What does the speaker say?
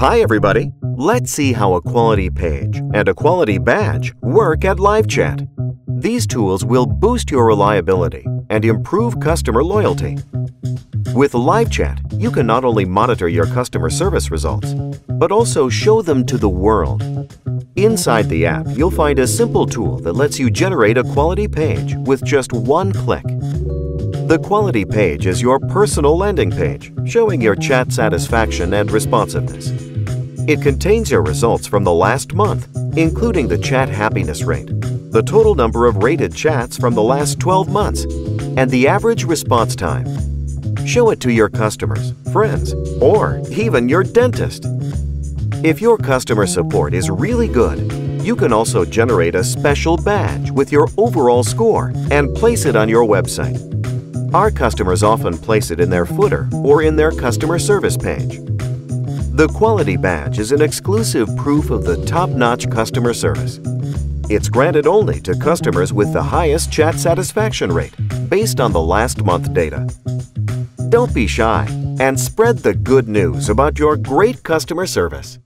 Hi everybody! Let's see how a Quality Page and a Quality Badge work at LiveChat. These tools will boost your reliability and improve customer loyalty. With LiveChat, you can not only monitor your customer service results, but also show them to the world. Inside the app, you'll find a simple tool that lets you generate a Quality Page with just one click. The Quality Page is your personal landing page, showing your chat satisfaction and responsiveness. It contains your results from the last month, including the chat happiness rate, the total number of rated chats from the last 12 months, and the average response time. Show it to your customers, friends, or even your dentist. If your customer support is really good, you can also generate a special badge with your overall score and place it on your website. Our customers often place it in their footer or in their customer service page. The Quality Badge is an exclusive proof of the top-notch customer service. It's granted only to customers with the highest chat satisfaction rate based on the last month data. Don't be shy and spread the good news about your great customer service.